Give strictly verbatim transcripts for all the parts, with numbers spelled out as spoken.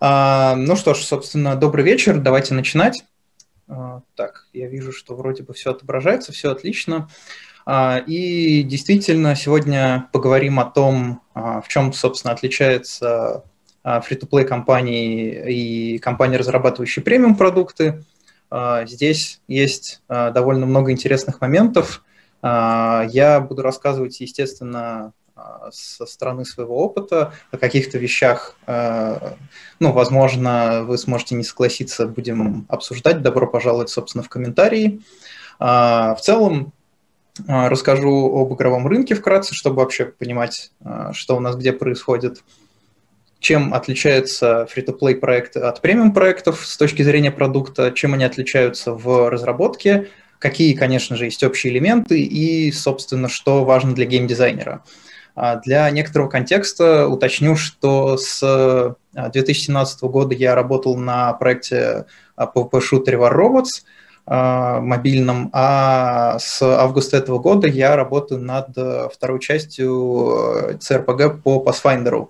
Ну что ж, собственно, добрый вечер, давайте начинать. Так, я вижу, что вроде бы все отображается, все отлично. И действительно, сегодня поговорим о том, в чем, собственно, отличается фри-то-плей компании и компании, разрабатывающие премиум-продукты. Здесь есть довольно много интересных моментов. Я буду рассказывать, естественно, со стороны своего опыта о каких-то вещах. Ну, возможно, вы сможете не согласиться, будем обсуждать. Добро пожаловать, собственно, в комментарии. В целом, расскажу об игровом рынке вкратце, чтобы вообще понимать, что у нас где происходит. Чем отличается free-to-play проект от премиум-проектов с точки зрения продукта, чем они отличаются в разработке, какие, конечно же, есть общие элементы и, собственно, что важно для геймдизайнера. Для некоторого контекста уточню, что с две тысячи семнадцатого года я работал на проекте PvP-шутере War Robots, мобильном, а с августа этого года я работаю над второй частью си ар пи джи по Pathfinder,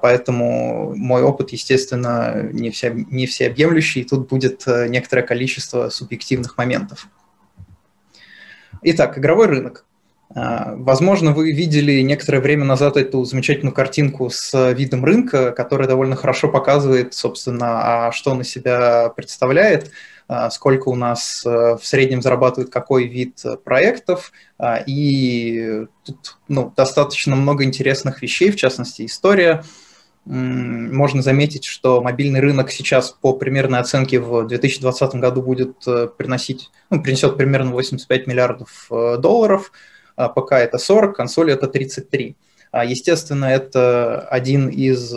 поэтому мой опыт, естественно, не все, не всеобъемлющий, и тут будет некоторое количество субъективных моментов. Итак, игровой рынок. Возможно, вы видели некоторое время назад эту замечательную картинку с видом рынка, которая довольно хорошо показывает, собственно, что он из себя представляет, сколько у нас в среднем зарабатывает какой вид проектов, и тут, ну, достаточно много интересных вещей, в частности, история. Можно заметить, что мобильный рынок сейчас по примерной оценке в две тысячи двадцатом году будет приносить, ну, принесет примерно восемьдесят пять миллиардов долларов, ПК это сорок, консоли это тридцать три. Естественно, это один из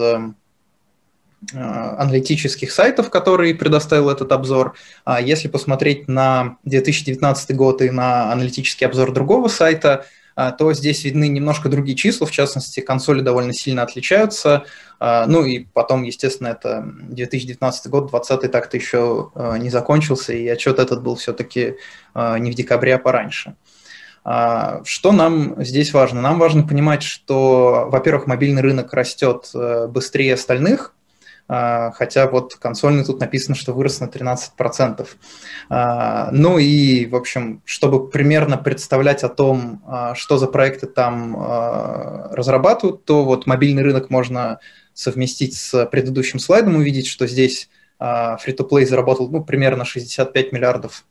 аналитических сайтов, который предоставил этот обзор. Если посмотреть на две тысячи девятнадцатый год и на аналитический обзор другого сайта, то здесь видны немножко другие числа, в частности, консоли довольно сильно отличаются. Ну и потом, естественно, это две тысячи девятнадцатый год, двадцатый так-то еще не закончился, и отчет этот был все-таки не в декабре, а пораньше. Что нам здесь важно? Нам важно понимать, что, во-первых, мобильный рынок растет быстрее остальных, хотя вот консольный тут написано, что вырос на тринадцать процентов. Ну и, в общем, чтобы примерно представлять о том, что за проекты там разрабатывают, то вот мобильный рынок можно совместить с предыдущим слайдом, увидеть, что здесь free-to-play заработал, ну, примерно шестьдесят пять миллиардов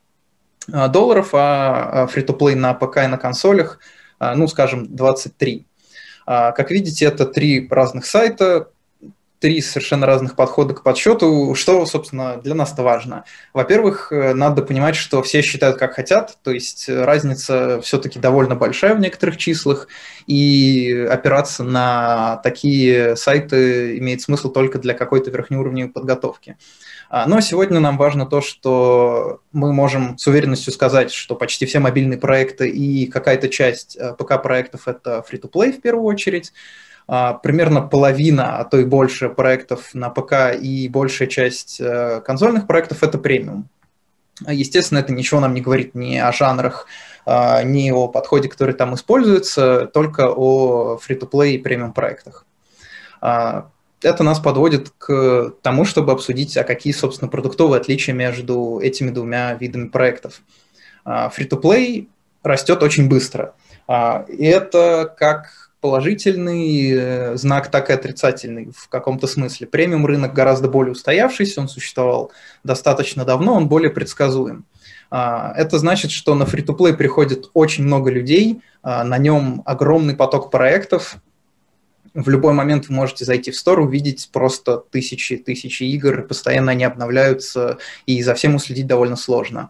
долларов, а free-to-play на ПК и на консолях, ну, скажем, двадцать три. Как видите, это три разных сайта, три совершенно разных подхода к подсчету, что, собственно, для нас-то важно. Во-первых, надо понимать, что все считают, как хотят, то есть разница все-таки довольно большая в некоторых числах, и опираться на такие сайты имеет смысл только для какой-то верхнеуровневой подготовки. Но сегодня нам важно то, что мы можем с уверенностью сказать, что почти все мобильные проекты и какая-то часть ПК-проектов – это free-to-play в первую очередь. Примерно половина, а то и больше проектов на ПК и большая часть консольных проектов – это премиум. Естественно, это ничего нам не говорит ни о жанрах, ни о подходе, который там используется, только о free-to-play и премиум проектах. Это нас подводит к тому, чтобы обсудить, а какие, собственно, продуктовые отличия между этими двумя видами проектов. Free-to-play растет очень быстро. И это как положительный знак, так и отрицательный в каком-то смысле. Премиум рынок гораздо более устоявшийся, он существовал достаточно давно, он более предсказуем. Это значит, что на free-to-play приходит очень много людей, на нем огромный поток проектов. В любой момент вы можете зайти в стор, увидеть просто тысячи-тысячи игр, постоянно они обновляются, и за всем уследить довольно сложно.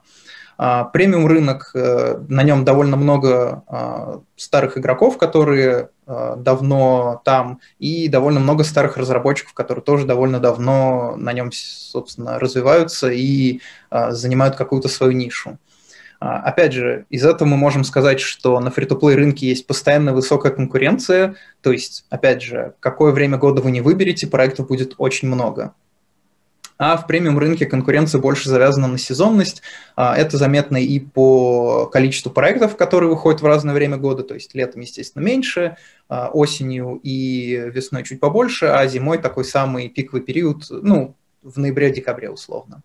Премиум рынок, на нем довольно много старых игроков, которые давно там, и довольно много старых разработчиков, которые тоже довольно давно на нем, собственно, развиваются и занимают какую-то свою нишу. Опять же, из этого мы можем сказать, что на free-to-play рынке есть постоянно высокая конкуренция, то есть, опять же, какое время года вы не выберете, проектов будет очень много. а в премиум-рынке конкуренция больше завязана на сезонность. Это заметно и по количеству проектов, которые выходят в разное время года, то есть летом, естественно, меньше, осенью и весной чуть побольше, а зимой такой самый пиковый период, ну, в ноябре-декабре условно.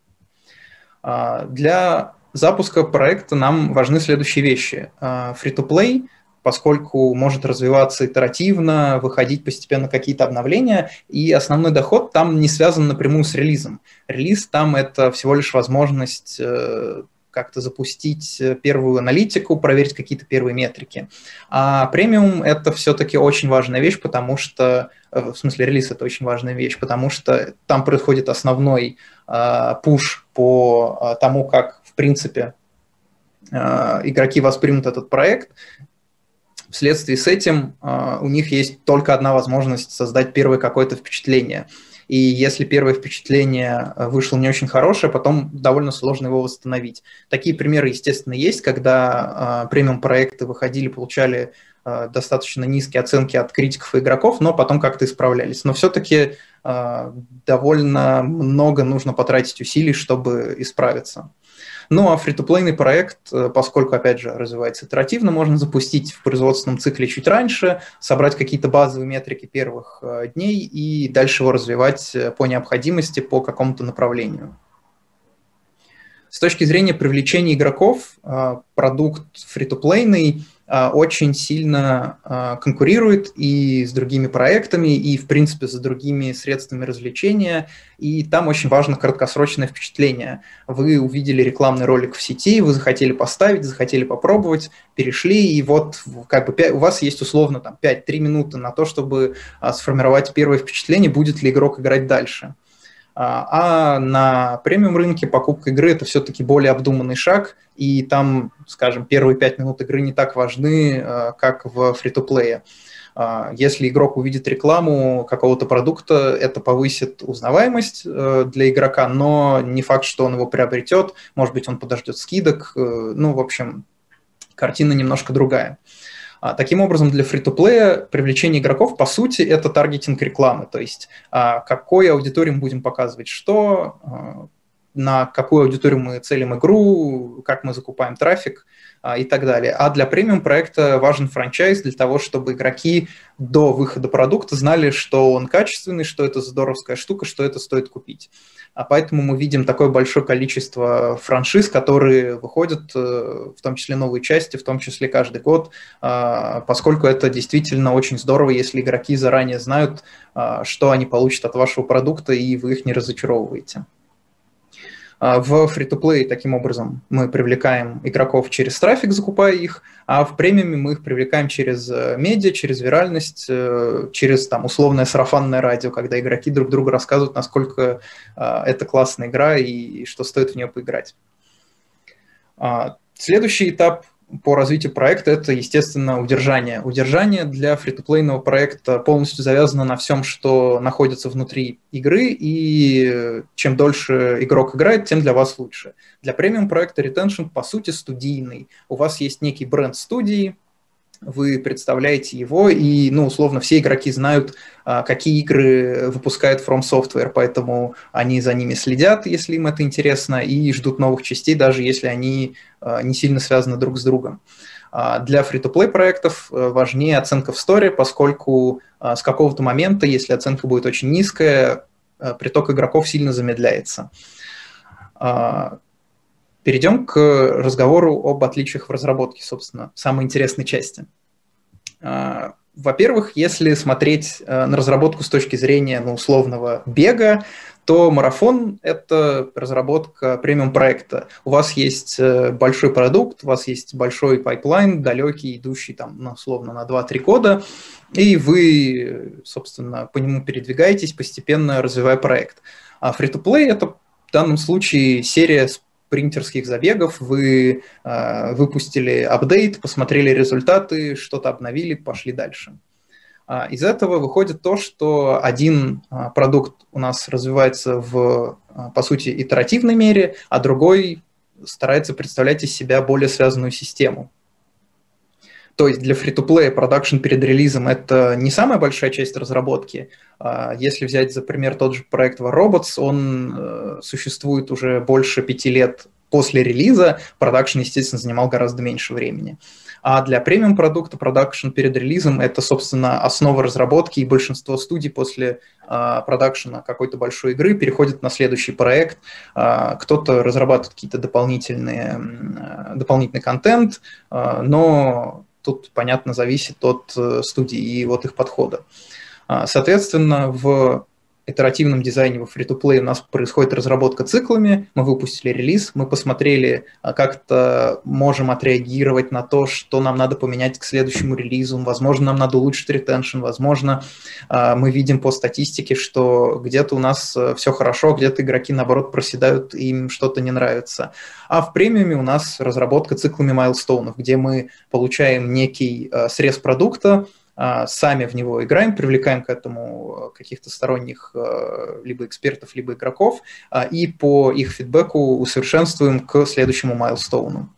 Для запуска проекта нам важны следующие вещи. Free-to-play, поскольку может развиваться итеративно, выходить постепенно какие-то обновления, и основной доход там не связан напрямую с релизом. Релиз там — это всего лишь возможность как-то запустить первую аналитику, проверить какие-то первые метрики. А премиум — это все-таки очень важная вещь, потому что, в смысле релиз — это очень важная вещь, потому что там происходит основной э, пуш по тому, как, в принципе, э, игроки воспримут этот проект. В связи с этим э, у них есть только одна возможность создать первое какое-то впечатление. И если первое впечатление вышло не очень хорошее, потом довольно сложно его восстановить. Такие примеры, естественно, есть, когда э, премиум-проекты выходили, получали э, достаточно низкие оценки от критиков и игроков, но потом как-то исправлялись. Но все-таки э, довольно много нужно потратить усилий, чтобы исправиться. Ну а фри-то-плейный проект, поскольку, опять же, развивается итеративно, можно запустить в производственном цикле чуть раньше, собрать какие-то базовые метрики первых дней и дальше его развивать по необходимости, по какому-то направлению. С точки зрения привлечения игроков, продукт фри-то-плейный очень сильно конкурирует и с другими проектами, и, в принципе, с другими средствами развлечения, и там очень важно краткосрочное впечатление. Вы увидели рекламный ролик в сети, вы захотели поставить, захотели попробовать, перешли, и вот как бы у вас есть условно там пять-три минуты на то, чтобы сформировать первое впечатление, будет ли игрок играть дальше. А на премиум-рынке покупка игры – это все-таки более обдуманный шаг, и там, скажем, первые пять минут игры не так важны, как в фри-то-плее. Если игрок увидит рекламу какого-то продукта, это повысит узнаваемость для игрока, но не факт, что он его приобретет, может быть, он подождет скидок, ну, в общем, картина немножко другая. Таким образом, для фри-то-плея привлечение игроков, по сути, это таргетинг рекламы, то есть какой аудитории мы будем показывать что, на какую аудиторию мы целим игру, как мы закупаем трафик и так далее. А для премиум-проекта важен франчайз для того, чтобы игроки до выхода продукта знали, что он качественный, что это здоровская штука, что это стоит купить. А поэтому мы видим такое большое количество франшиз, которые выходят, в том числе новые части, в том числе каждый год, поскольку это действительно очень здорово, если игроки заранее знают, что они получат от вашего продукта, и вы их не разочаровываете. В фри-то-плей таким образом мы привлекаем игроков через трафик, закупая их, а в премиуме мы их привлекаем через медиа, через виральность, через там условное сарафанное радио, когда игроки друг другу рассказывают, насколько это классная игра и что стоит в нее поиграть. Следующий этап по развитию проекта — это, естественно, удержание. Удержание для фри-то-плейного проекта полностью завязано на всем, что находится внутри игры, и чем дольше игрок играет, тем для вас лучше. Для премиум-проекта ретеншн, по сути, студийный. У вас есть некий бренд студии, вы представляете его, и, ну, условно, все игроки знают, какие игры выпускает From Software, поэтому они за ними следят, если им это интересно, и ждут новых частей, даже если они не сильно связаны друг с другом. Для фри-то-плей проектов важнее оценка в сторе, поскольку с какого-то момента, если оценка будет очень низкая, приток игроков сильно замедляется. Перейдем к разговору об отличиях в разработке, собственно, самой интересной части. Во-первых, если смотреть на разработку с точки зрения, ну, условного бега, то марафон — это разработка премиум-проекта. У вас есть большой продукт, у вас есть большой пайплайн, далекий, идущий там, ну, условно, на два-три года, и вы, собственно, по нему передвигаетесь, постепенно развивая проект. А фри-то-плей — это в данном случае серия с принтерских забегов, вы э, выпустили апдейт, посмотрели результаты, что-то обновили, пошли дальше. А из этого выходит то, что один а, продукт у нас развивается в, а, по сути, итеративной мере, а другой старается представлять из себя более связанную систему. То есть для фри-то-плея продакшн перед релизом – это не самая большая часть разработки. Если взять, за пример, тот же проект War Robots, он существует уже больше пяти лет после релиза, продакшн, естественно, занимал гораздо меньше времени. А для премиум-продукта продакшн перед релизом – это, собственно, основа разработки, и большинство студий после э, продакшна какой-то большой игры переходят на следующий проект. Э, кто-то разрабатывает какие-то дополнительные, э, дополнительный контент, э, но тут, понятно, зависит от э, студии и вот их подхода. Э, соответственно, в итеративном дизайне во фри-то-плей у нас происходит разработка циклами, мы выпустили релиз, мы посмотрели, как-то можем отреагировать на то, что нам надо поменять к следующему релизу, возможно, нам надо улучшить ретеншн, возможно, мы видим по статистике, что где-то у нас все хорошо, где-то игроки, наоборот, проседают, им что-то не нравится. А в премиуме у нас разработка циклами майлстоунов, где мы получаем некий срез продукта, сами в него играем, привлекаем к этому каких-то сторонних либо экспертов, либо игроков, и по их фидбэку усовершенствуем к следующему майлстоуну.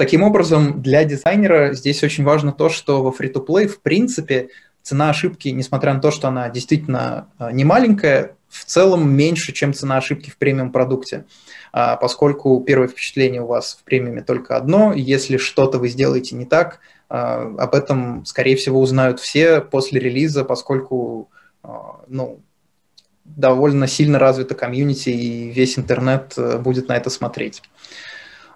Таким образом, для дизайнера здесь очень важно то, что во фри-то-плей, в принципе, цена ошибки, несмотря на то, что она действительно не маленькая, в целом меньше, чем цена ошибки в премиум-продукте, поскольку первое впечатление у вас в премиуме только одно, если что-то вы сделаете не так, об этом, скорее всего, узнают все после релиза, поскольку ну, довольно сильно развита комьюнити, и весь интернет будет на это смотреть.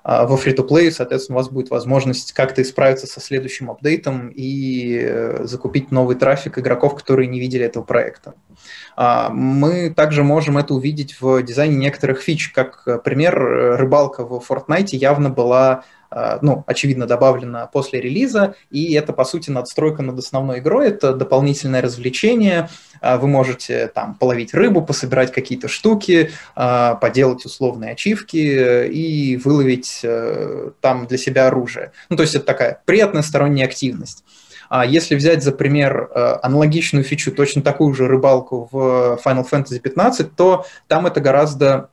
Во фри-то-плей, соответственно, у вас будет возможность как-то исправиться со следующим апдейтом и закупить новый трафик игроков, которые не видели этого проекта. Мы также можем это увидеть в дизайне некоторых фич, как, пример, рыбалка в Fortnite явно была, ну, очевидно, добавлена после релиза, и это, по сути, надстройка над основной игрой, это дополнительное развлечение, вы можете там половить рыбу, пособирать какие-то штуки, поделать условные ачивки и выловить там для себя оружие. Ну, то есть это такая приятная сторонняя активность. Если взять, за пример, аналогичную фичу, точно такую же рыбалку в Final Fantasy пятнадцать, то там это гораздо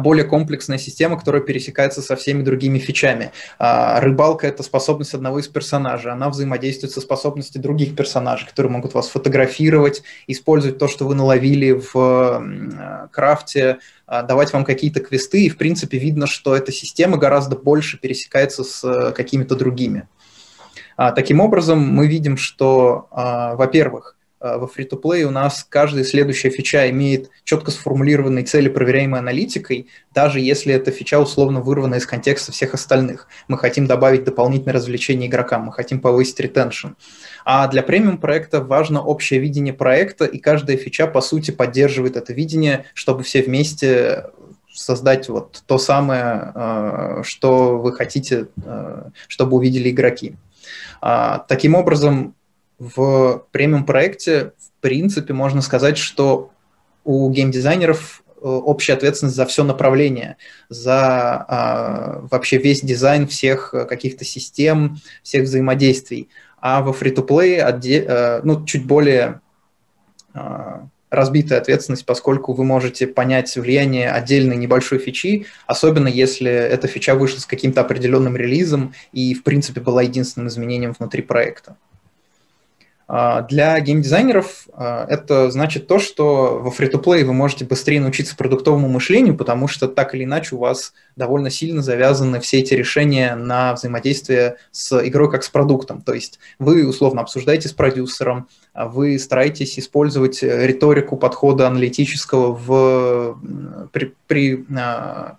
более комплексная система, которая пересекается со всеми другими фичами. Рыбалка – это способность одного из персонажей, она взаимодействует со способностью других персонажей, которые могут вас фотографировать, использовать то, что вы наловили в крафте, давать вам какие-то квесты, и, в принципе, видно, что эта система гораздо больше пересекается с какими-то другими. Таким образом, мы видим, что, во-первых, во фри-то-плей у нас каждая следующая фича имеет четко сформулированные цели, проверяемые аналитикой, даже если эта фича условно вырвана из контекста всех остальных. Мы хотим добавить дополнительное развлечение игрокам, мы хотим повысить ретеншн. А для премиум-проекта важно общее видение проекта, и каждая фича, по сути, поддерживает это видение, чтобы все вместе создать вот то самое, что вы хотите, чтобы увидели игроки. Таким образом, в премиум-проекте, в принципе, можно сказать, что у геймдизайнеров общая ответственность за все направление, за а, вообще весь дизайн всех каких-то систем, всех взаимодействий. А во фри-то-плей ну, чуть более а, разбитая ответственность, поскольку вы можете понять влияние отдельной небольшой фичи, особенно если эта фича вышла с каким-то определенным релизом и, в принципе, была единственным изменением внутри проекта. Для геймдизайнеров это значит то, что во фри-то-плей вы можете быстрее научиться продуктовому мышлению, потому что так или иначе у вас довольно сильно завязаны все эти решения на взаимодействие с игрой как с продуктом. То есть вы условно обсуждаете с продюсером, вы стараетесь использовать риторику подхода аналитического в, при, при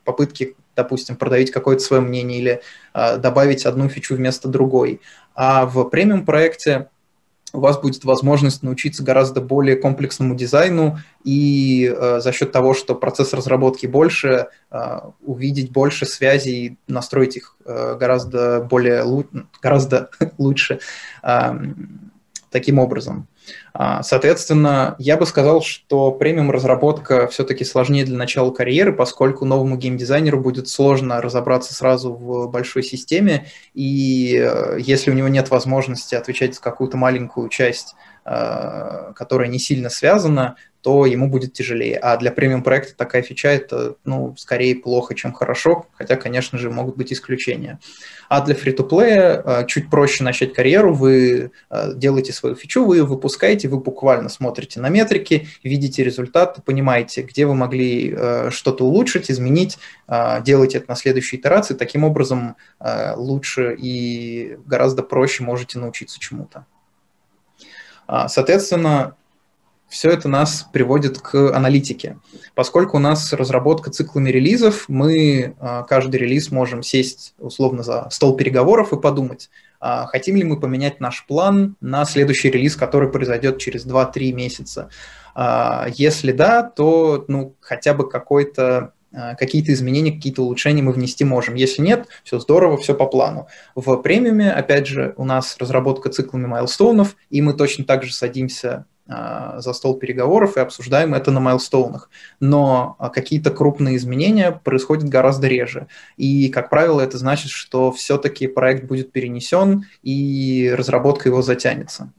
попытке, допустим, продавить какое-то свое мнение или добавить одну фичу вместо другой. А в премиум-проекте у вас будет возможность научиться гораздо более комплексному дизайну и э, за счет того, что процесс разработки больше, э, увидеть больше связей и настроить их э, гораздо, более, гораздо лучше э, таким образом. Соответственно, я бы сказал, что премиум-разработка все-таки сложнее для начала карьеры, поскольку новому геймдизайнеру будет сложно разобраться сразу в большой системе, и если у него нет возможности отвечать за какую-то маленькую часть, которая не сильно связана, то ему будет тяжелее. А для премиум-проекта такая фича – это, ну, скорее плохо, чем хорошо, хотя, конечно же, могут быть исключения. А для фри-то-плея чуть проще начать карьеру. Вы делаете свою фичу, вы ее выпускаете, вы буквально смотрите на метрики, видите результат, понимаете, где вы могли что-то улучшить, изменить, делаете это на следующей итерации. Таким образом, лучше и гораздо проще можете научиться чему-то. Соответственно, все это нас приводит к аналитике. Поскольку у нас разработка циклами релизов, мы каждый релиз можем сесть условно за стол переговоров и подумать, хотим ли мы поменять наш план на следующий релиз, который произойдет через два-три месяца. Если да, то ну, хотя бы какой-то... какие-то изменения, какие-то улучшения мы внести можем. Если нет, все здорово, все по плану. В премиуме, опять же, у нас разработка циклами майлстоунов, и мы точно так же садимся за стол переговоров и обсуждаем это на майлстоунах. Но какие-то крупные изменения происходят гораздо реже. И, как правило, это значит, что все-таки проект будет перенесен, и разработка его затянется.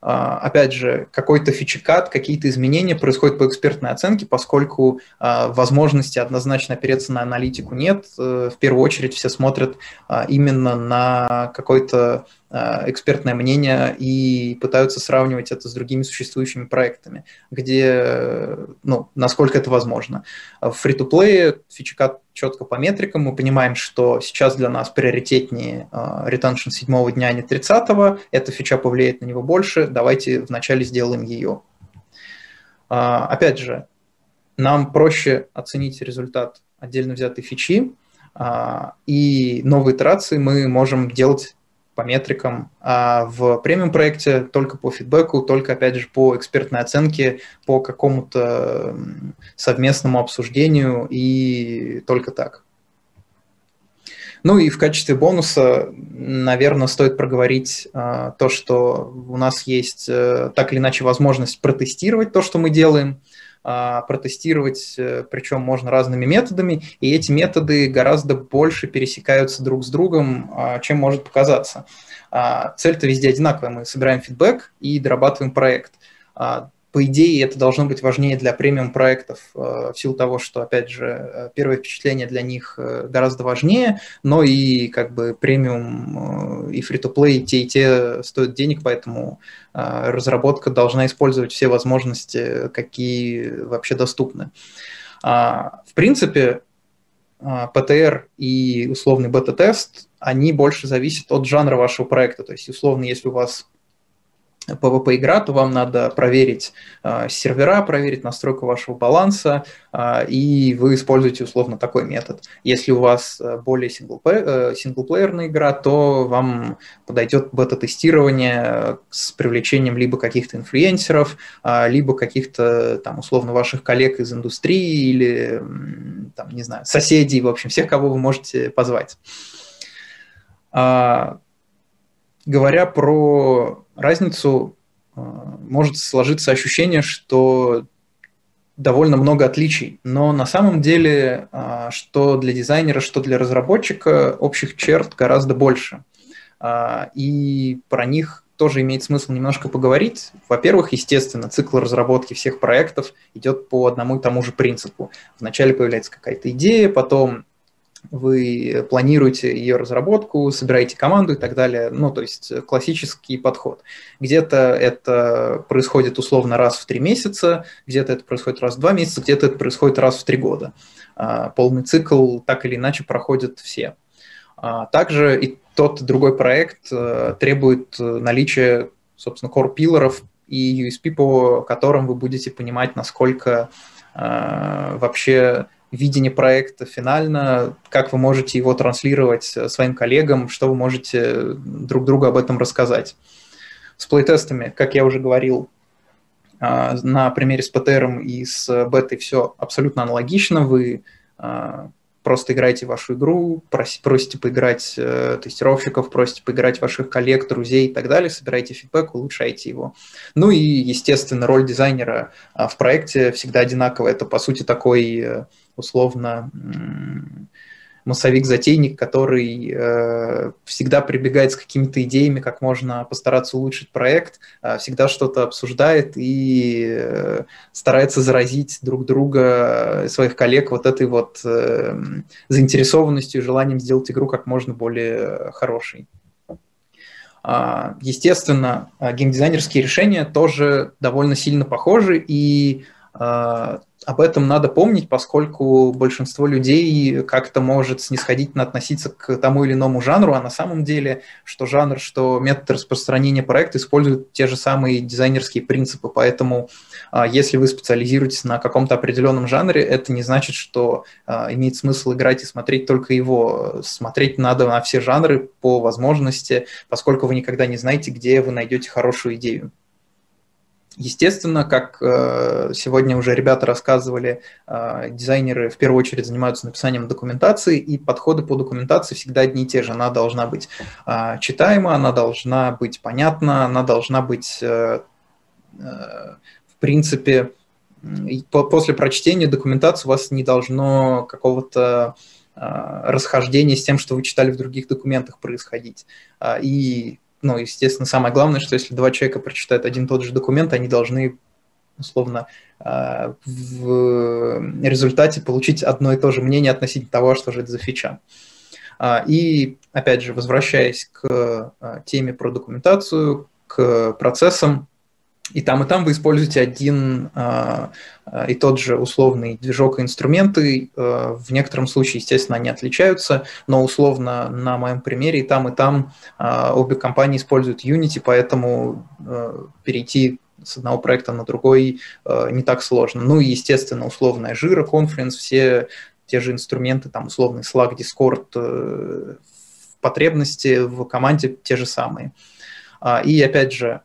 Опять же, какой-то фичекат, какие-то изменения происходят по экспертной оценке, поскольку возможности однозначно опереться на аналитику нет. В первую очередь все смотрят именно на какое-то экспертное мнение и пытаются сравнивать это с другими существующими проектами, где, ну, насколько это возможно. В free-to-play фичекат четко по метрикам, мы понимаем, что сейчас для нас приоритетнее ретеншн седьмого дня, а не тридцатого, эта фича повлияет на него больше, давайте вначале сделаем ее. Опять же, нам проще оценить результат отдельно взятой фичи, и новые итерации мы можем делать по метрикам, а в премиум-проекте только по фидбэку, только, опять же, по экспертной оценке, по какому-то совместному обсуждению и только так. Ну и в качестве бонуса, наверное, стоит проговорить э, то, что у нас есть э, так или иначе возможность протестировать то, что мы делаем, протестировать, причем можно разными методами, и эти методы гораздо больше пересекаются друг с другом, чем может показаться. Цель-то везде одинаковая, мы собираем фидбэк и дорабатываем проект. По идее, это должно быть важнее для премиум-проектов, в силу того, что, опять же, первое впечатление для них гораздо важнее, но и как бы премиум и фри-то-плей, те и те стоят денег, поэтому разработка должна использовать все возможности, какие вообще доступны. В принципе, пэ тэ эр и условный бета-тест, они больше зависят от жанра вашего проекта, то есть, условно, если у вас пэ вэ пэ-игра, то вам надо проверить э, сервера, проверить настройку вашего баланса, э, и вы используете условно такой метод. Если у вас более синглплеер, э, синглплеерная игра, то вам подойдет бета-тестирование с привлечением либо каких-то инфлюенсеров, э, либо каких-то там условно ваших коллег из индустрии или там, не знаю, соседей, в общем, всех, кого вы можете позвать. А, говоря про разницу, может сложиться ощущение, что довольно много отличий, но на самом деле, что для дизайнера, что для разработчика, общих черт гораздо больше. И про них тоже имеет смысл немножко поговорить. Во-первых, естественно, цикл разработки всех проектов идет по одному и тому же принципу. Вначале появляется какая-то идея, потом вы планируете ее разработку, собираете команду и так далее. Ну, то есть классический подход. Где-то это происходит условно раз в три месяца, где-то это происходит раз в два месяца, где-то это происходит раз в три года. Полный цикл так или иначе проходят все. Также и тот и другой проект требует наличия, собственно, core-пилоров и ю эс пи, по которым вы будете понимать, насколько вообще видение проекта финально, как вы можете его транслировать своим коллегам, что вы можете друг другу об этом рассказать. С плейтестами, как я уже говорил, на примере с пэ тэ эр и с бетой все абсолютно аналогично. Вы просто играете вашу игру, просите поиграть тестировщиков, просите поиграть ваших коллег, друзей и так далее, собираете фидбэк, улучшаете его. Ну и, естественно, роль дизайнера в проекте всегда одинаковая. Это, по сути, такой условно массовик-затейник, который э, всегда прибегает с какими-то идеями, как можно постараться улучшить проект, э, всегда что-то обсуждает и э, старается заразить друг друга, своих коллег вот этой вот э, заинтересованностью и желанием сделать игру как можно более хорошей. Э, естественно, геймдизайнерские решения тоже довольно сильно похожи, и э, об этом надо помнить, поскольку большинство людей как-то может снисходительно относиться к тому или иному жанру, а на самом деле, что жанр, что метод распространения проекта используют те же самые дизайнерские принципы, поэтому если вы специализируетесь на каком-то определенном жанре, это не значит, что имеет смысл играть и смотреть только его. Смотреть надо на все жанры по возможности, поскольку вы никогда не знаете, где вы найдете хорошую идею. Естественно, как сегодня уже ребята рассказывали, дизайнеры в первую очередь занимаются написанием документации, и подходы по документации всегда одни и те же. Она должна быть читаема, она должна быть понятна, она должна быть, в принципе, после прочтения документации у вас не должно какого-то расхождения с тем, что вы читали в других документах, происходить. И Ну, естественно, самое главное, что если два человека прочитают один и тот же документ, они должны, условно, в результате получить одно и то же мнение относительно того, что же это за фича. И, опять же, возвращаясь к теме про документацию, к процессам, и там, и там вы используете один и тот же условный движок и инструменты. В некотором случае, естественно, они отличаются, но условно на моем примере и там, и там обе компании используют Unity, поэтому перейти с одного проекта на другой не так сложно. Ну и, естественно, условная Jira, Confluence, все те же инструменты, там условный Slack, Discord, потребности в команде те же самые. И, опять же,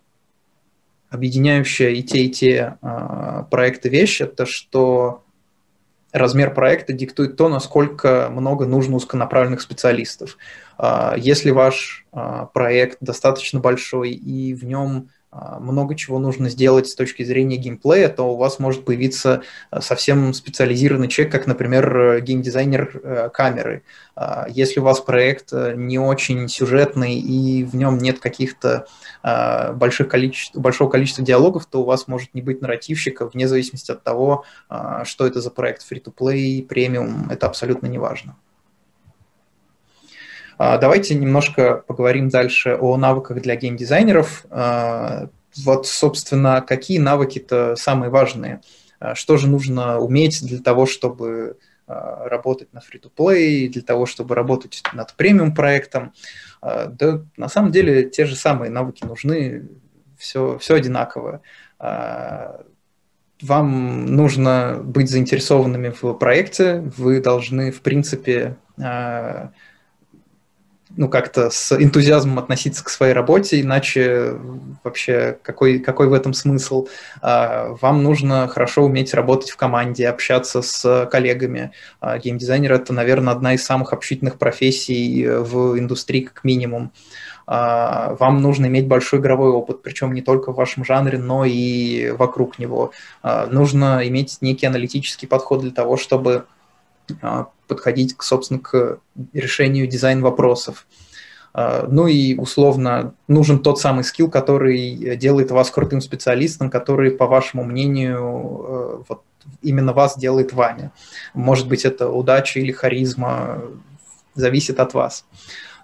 объединяющая и те, и те э, проекты вещь, это что размер проекта диктует то, насколько много нужно узконаправленных специалистов. Э, если ваш э, проект достаточно большой и в нем э, много чего нужно сделать с точки зрения геймплея, то у вас может появиться совсем специализированный человек, как, например, геймдизайнер э, камеры. Э, если у вас проект не очень сюжетный и в нем нет каких-то Больших количеств, большого количества диалогов, то у вас может не быть нарративщика, вне зависимости от того, что это за проект, фри-ту-плей, премиум, это абсолютно не важно. Давайте немножко поговорим дальше о навыках для геймдизайнеров. Вот, собственно, какие навыки-то самые важные? Что же нужно уметь для того, чтобы работать на фри-ту-плей, для того, чтобы работать над премиум-проектом. Да, на самом деле, те же самые навыки нужны, все, все одинаково. Вам нужно быть заинтересованными в проекте, вы должны, в принципе, ну, как-то с энтузиазмом относиться к своей работе, иначе вообще какой, какой в этом смысл? Вам нужно хорошо уметь работать в команде, общаться с коллегами. Геймдизайнер – это, наверное, одна из самых общительных профессий в индустрии, как минимум. Вам нужно иметь большой игровой опыт, причем не только в вашем жанре, но и вокруг него. Нужно иметь некий аналитический подход для того, чтобы подходить, собственно, к решению дизайн-вопросов. Ну и, условно, нужен тот самый скилл, который делает вас крутым специалистом, который, по вашему мнению, вот, именно вас делает вами. Может быть, это удача или харизма, зависит от вас.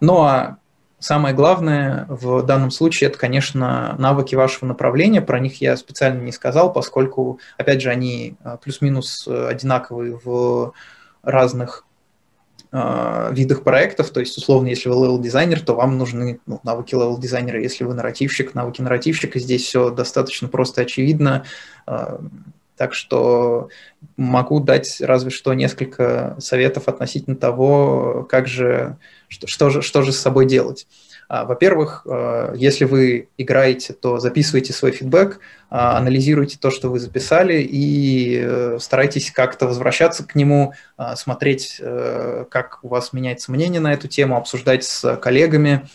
Ну а самое главное в данном случае – это, конечно, навыки вашего направления. Про них я специально не сказал, поскольку, опять же, они плюс-минус одинаковые в разных э, видах проектов. То есть, условно, если вы левел-дизайнер, то вам нужны ну, навыки левел-дизайнера. Если вы нарративщик, навыки нарративщика. Здесь все достаточно просто очевидно. Э, так что могу дать разве что несколько советов относительно того, как же... Что, что, же, что же с собой делать? Во-первых, если вы играете, то записывайте свой фидбэк, анализируйте то, что вы записали, и старайтесь как-то возвращаться к нему, смотреть, как у вас меняется мнение на эту тему, обсуждать с коллегами,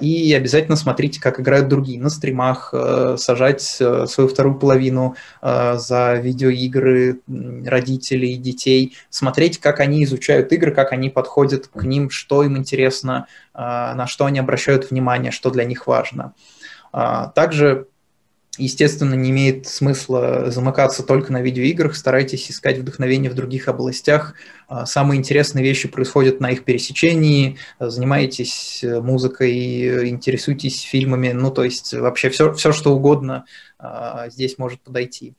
И обязательно смотрите, как играют другие на стримах, сажать свою вторую половину за видеоигры, родителей, детей, смотреть, как они изучают игры, как они подходят к ним, что им интересно, на что они обращают внимание, что для них важно. Также, естественно, не имеет смысла замыкаться только на видеоиграх, старайтесь искать вдохновение в других областях. Самые интересные вещи происходят на их пересечении, занимаетесь музыкой, интересуйтесь фильмами, ну то есть вообще все, все что угодно здесь может подойти.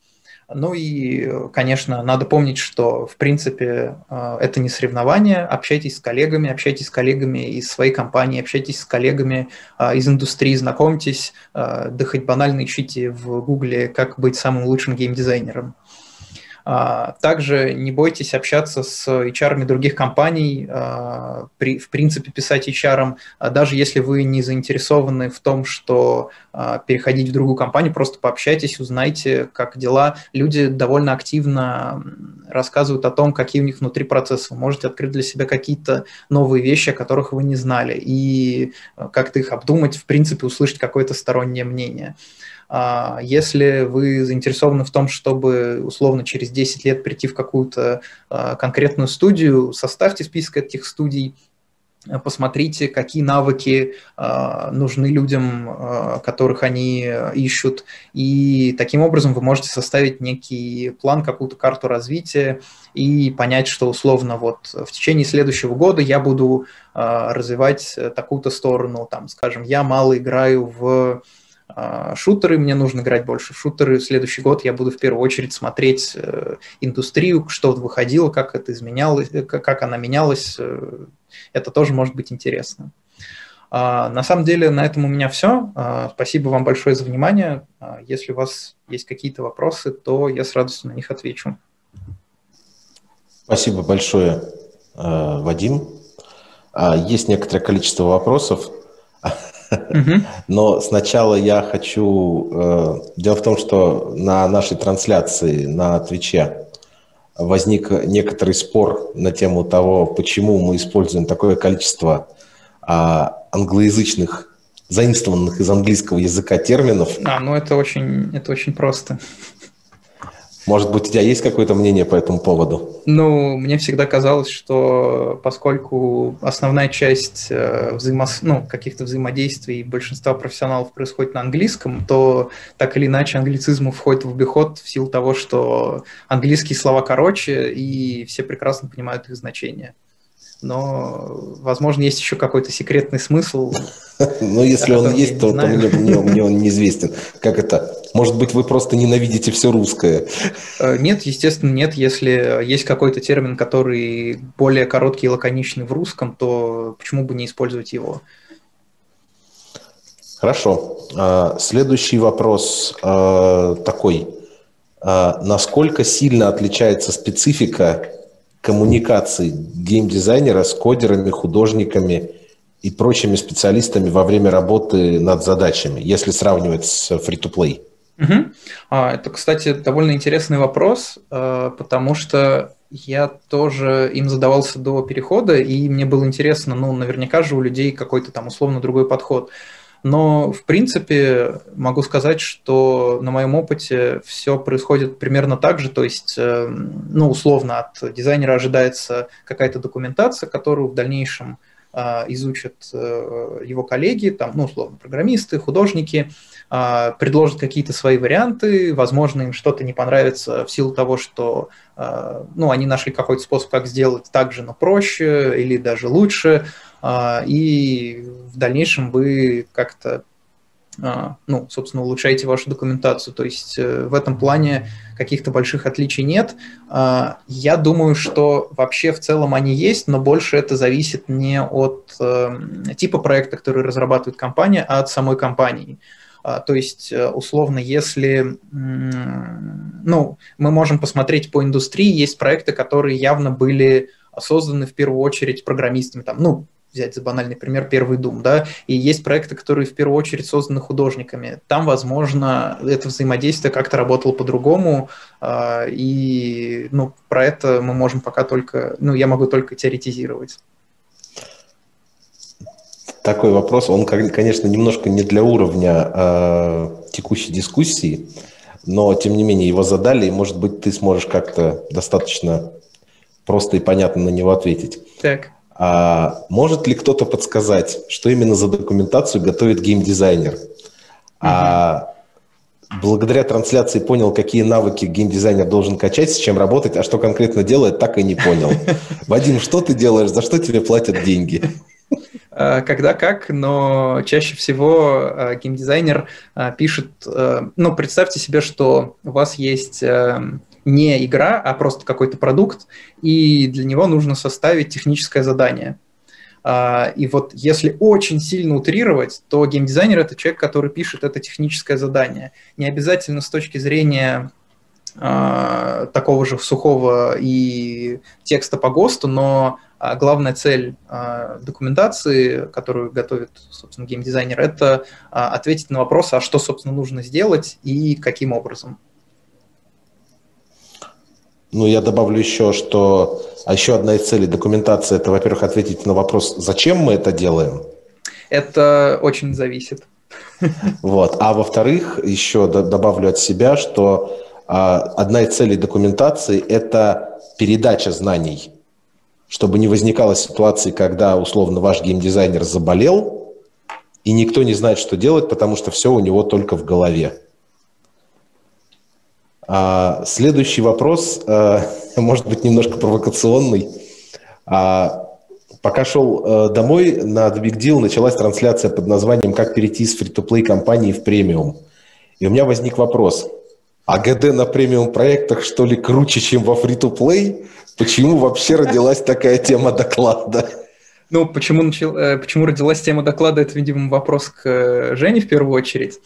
Ну и, конечно, надо помнить, что, в принципе, это не соревнование. Общайтесь с коллегами, общайтесь с коллегами из своей компании, общайтесь с коллегами из индустрии, знакомьтесь, да хоть банально ищите в Гугле, как быть самым лучшим геймдизайнером. Также не бойтесь общаться с эйч ар-ами других компаний, в принципе писать эйч ар-ам, даже если вы не заинтересованы в том, что переходить в другую компанию, просто пообщайтесь, узнайте, как дела. Люди довольно активно рассказывают о том, какие у них внутри процессы. Вы можете открыть для себя какие-то новые вещи, о которых вы не знали, и как-то их обдумать, в принципе услышать какое-то стороннее мнение. Если вы заинтересованы в том, чтобы условно через десять лет прийти в какую-то конкретную студию, составьте список этих студий, посмотрите, какие навыки нужны людям, которых они ищут, и таким образом вы можете составить некий план, какую-то карту развития и понять, что условно вот в течение следующего года я буду развивать такую-то сторону, там, скажем, я мало играю в шутеры, мне нужно играть больше в шутеры. В следующий год я буду в первую очередь смотреть индустрию, что выходило, как это изменялось, как она менялась. Это тоже может быть интересно. На самом деле на этом у меня все. Спасибо вам большое за внимание. Если у вас есть какие-то вопросы, то я с радостью на них отвечу. Спасибо большое, Вадим. Есть некоторое количество вопросов. Но сначала я хочу... Э, дело в том, что на нашей трансляции на Твиче возник некоторый спор на тему того, почему мы используем такое количество э, англоязычных, заимствованных из английского языка терминов. А, ну это очень, это очень просто. Может быть, у тебя есть какое-то мнение по этому поводу? Ну, мне всегда казалось, что поскольку основная часть взаимос... ну, каких-то взаимодействий большинства профессионалов происходит на английском, то так или иначе англицизм входит в обиход в силу того, что английские слова короче, и все прекрасно понимают их значение. Но, возможно, есть еще какой-то секретный смысл. Ну, если он есть, то мне он неизвестен. Как это? Может быть, вы просто ненавидите все русское? Нет, естественно, нет. Если есть какой-то термин, который более короткий и лаконичный в русском, то почему бы не использовать его? Хорошо. Следующий вопрос такой. Насколько сильно отличается специфика коммуникации геймдизайнера с кодерами, художниками и прочими специалистами во время работы над задачами, если сравнивать с free-to-play? Угу. Это, кстати, довольно интересный вопрос, потому что я тоже им задавался до перехода, и мне было интересно, ну, наверняка же у людей какой-то там условно другой подход. Но, в принципе, могу сказать, что на моем опыте все происходит примерно так же, то есть, ну, условно, от дизайнера ожидается какая-то документация, которую в дальнейшем изучат его коллеги, там, ну, условно, программисты, художники, предложат какие-то свои варианты, возможно, им что-то не понравится в силу того, что, ну, они нашли какой-то способ, как сделать так же, но проще или даже лучше, и в дальнейшем вы как-то, ну, собственно, улучшаете вашу документацию. То есть в этом плане каких-то больших отличий нет. Я думаю, что вообще в целом они есть, но больше это зависит не от типа проекта, который разрабатывает компания, а от самой компании. То есть, условно, если, ну, мы можем посмотреть по индустрии, есть проекты, которые явно были созданы в первую очередь программистами, там, ну, взять за банальный пример первый Doom, да, и есть проекты, которые в первую очередь созданы художниками. Там, возможно, это взаимодействие как-то работало по-другому, и, ну, про это мы можем пока только, ну, я могу только теоретизировать. такой вопрос. Он, конечно, немножко не для уровня э, текущей дискуссии, но, тем не менее, его задали, и, может быть, ты сможешь как-то достаточно просто и понятно на него ответить. Так. А может ли кто-то подсказать, что именно за документацию готовит геймдизайнер? Mm-hmm. А благодаря трансляции понял, какие навыки геймдизайнер должен качать, с чем работать, а что конкретно делает, так и не понял. Вадим, что ты делаешь, за что тебе платят деньги? Когда как, но чаще всего геймдизайнер пишет... Ну, представьте себе, что у вас есть... не игра, а просто какой-то продукт, и для него нужно составить техническое задание. И вот если очень сильно утрировать, то геймдизайнер – это человек, который пишет это техническое задание. Не обязательно с точки зрения э, такого же сухого и текста по ГОСТу, но главная цель э, документации, которую готовит, собственно, геймдизайнер, это э, ответить на вопрос, а что, собственно, нужно сделать и каким образом. Ну, я добавлю еще, что а еще одна из целей документации – это, во-первых, ответить на вопрос, зачем мы это делаем. Это очень зависит. Вот. А во-вторых, еще добавлю от себя, что а, одна из целей документации – это передача знаний, чтобы не возникало ситуации, когда, условно, ваш геймдизайнер заболел, и никто не знает, что делать, потому что все у него только в голове. Следующий вопрос, может быть, немножко провокационный. Пока шел домой, на The Big Deal началась трансляция под названием «Как перейти из фри-то-плей компании в премиум». И у меня возник вопрос. А ГД на премиум проектах, что ли, круче, чем во фри-то-плей? Почему вообще родилась такая тема доклада? Ну, почему, начал... почему родилась тема доклада, это, видимо, вопрос к Жене в первую очередь.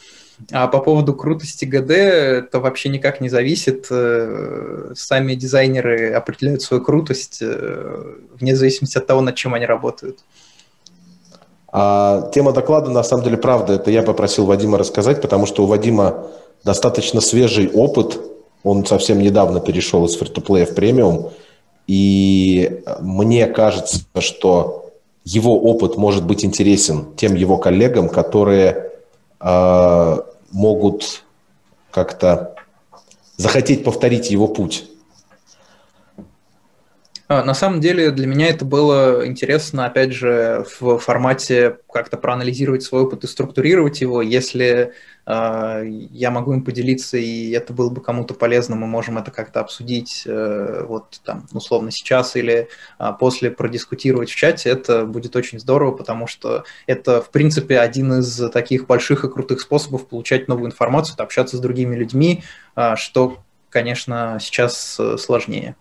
А по поводу крутости ГД, это вообще никак не зависит. Сами дизайнеры определяют свою крутость вне зависимости от того, над чем они работают. А тема доклада, на самом деле, правда, это я попросил Вадима рассказать, потому что у Вадима достаточно свежий опыт. Он совсем недавно перешел из фри-то-плея в премиум. И мне кажется, что его опыт может быть интересен тем его коллегам, которые... могут как-то захотеть повторить его путь. На самом деле для меня это было интересно, опять же, в формате как-то проанализировать свой опыт и структурировать его. Если э, я могу им поделиться, и это было бы кому-то полезно, мы можем это как-то обсудить э, вот там, условно, сейчас или э, после продискутировать в чате, это будет очень здорово, потому что это, в принципе, один из таких больших и крутых способов получать новую информацию, общаться с другими людьми, э, что, конечно, сейчас сложнее.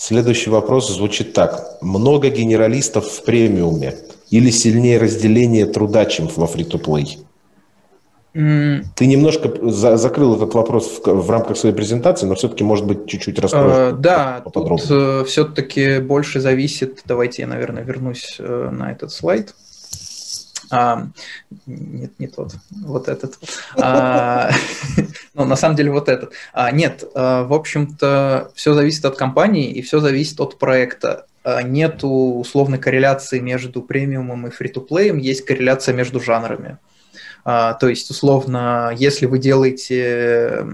Следующий вопрос звучит так. Много генералистов в премиуме или сильнее разделение труда, чем во фри-то-плей? Mm. Ты немножко за- закрыл этот вопрос в, в рамках своей презентации, но все-таки, может быть, чуть-чуть раскроешь. Uh, да, тут uh, все-таки больше зависит. Давайте я, наверное, вернусь uh, на этот слайд. Uh, нет, не тот. Вот этот. Uh, Ну, на самом деле, вот этот. А, нет, в общем-то, все зависит от компании и все зависит от проекта. Нету условной корреляции между премиумом и фри-то-плеем, есть корреляция между жанрами. А, то есть, условно, если вы делаете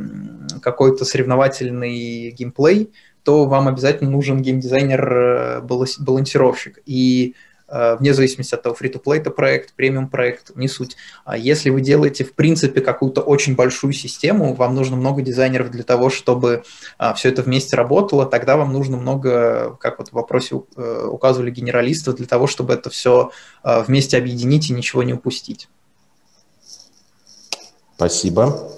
какой-то соревновательный геймплей, то вам обязательно нужен геймдизайнер-балансировщик. И вне зависимости от того, фри-то-плей это проект, премиум проект, не суть. Если вы делаете, в принципе, какую-то очень большую систему, вам нужно много дизайнеров для того, чтобы все это вместе работало, тогда вам нужно много, как вот в вопросе указывали генералистов, для того, чтобы это все вместе объединить и ничего не упустить. Спасибо.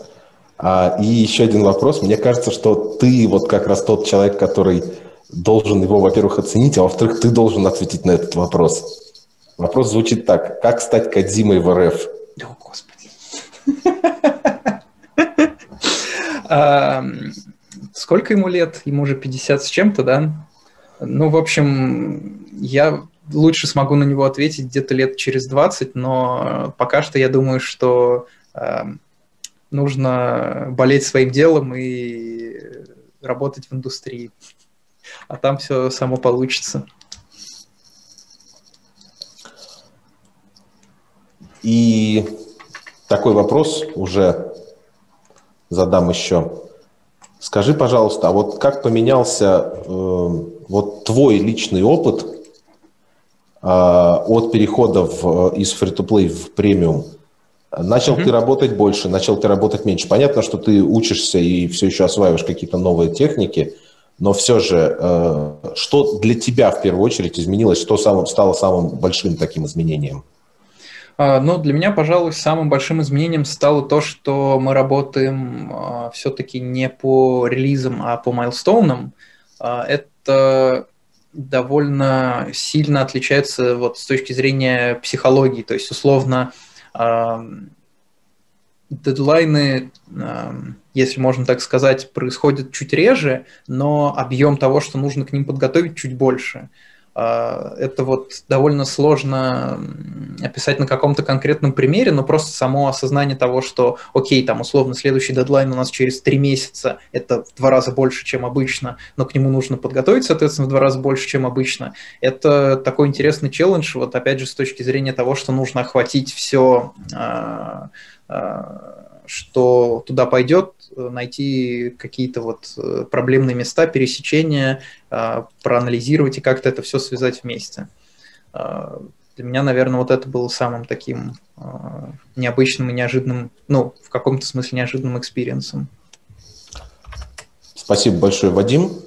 И еще один вопрос. Мне кажется, что ты вот как раз тот человек, который... должен его, во-первых, оценить, а во-вторых, ты должен ответить на этот вопрос. Вопрос звучит так. Как стать Кодзимой в РФ? О, Господи. Сколько ему лет? Ему уже пятьдесят с чем-то, да? Ну, в общем, я лучше смогу на него ответить где-то лет через двадцать, но пока что я думаю, что нужно болеть своим делом и работать в индустрии. А там все само получится. И такой вопрос уже задам еще. Скажи, пожалуйста, а вот как поменялся э, вот твой личный опыт э, от перехода в, из фри-ту-плей в премиум? Начал [S2] Mm-hmm. [S1] Ты работать больше, начал ты работать меньше? Понятно, что ты учишься и все еще осваиваешь какие-то новые техники, но все же, э, что для тебя в первую очередь изменилось, что самым, стало самым большим таким изменением? Но для меня, пожалуй, самым большим изменением стало то, что мы работаем все-таки не по релизам, а по майлстоунам. Это довольно сильно отличается вот с точки зрения психологии. То есть, условно, дедлайны, если можно так сказать, происходят чуть реже, но объем того, что нужно к ним подготовить, чуть больше. Это вот довольно сложно описать на каком-то конкретном примере, но просто само осознание того, что, окей, там, условно, следующий дедлайн у нас через три месяца, это в два раза больше, чем обычно, но к нему нужно подготовить, соответственно, в два раза больше, чем обычно. Это такой интересный челлендж, вот опять же, с точки зрения того, что нужно охватить все, что туда пойдет, найти какие-то вот проблемные места, пересечения, проанализировать и как-то это все связать вместе. Для меня, наверное, вот это было самым таким необычным и неожиданным, ну, в каком-то смысле неожиданным экспириенсом. Спасибо большое, Вадим.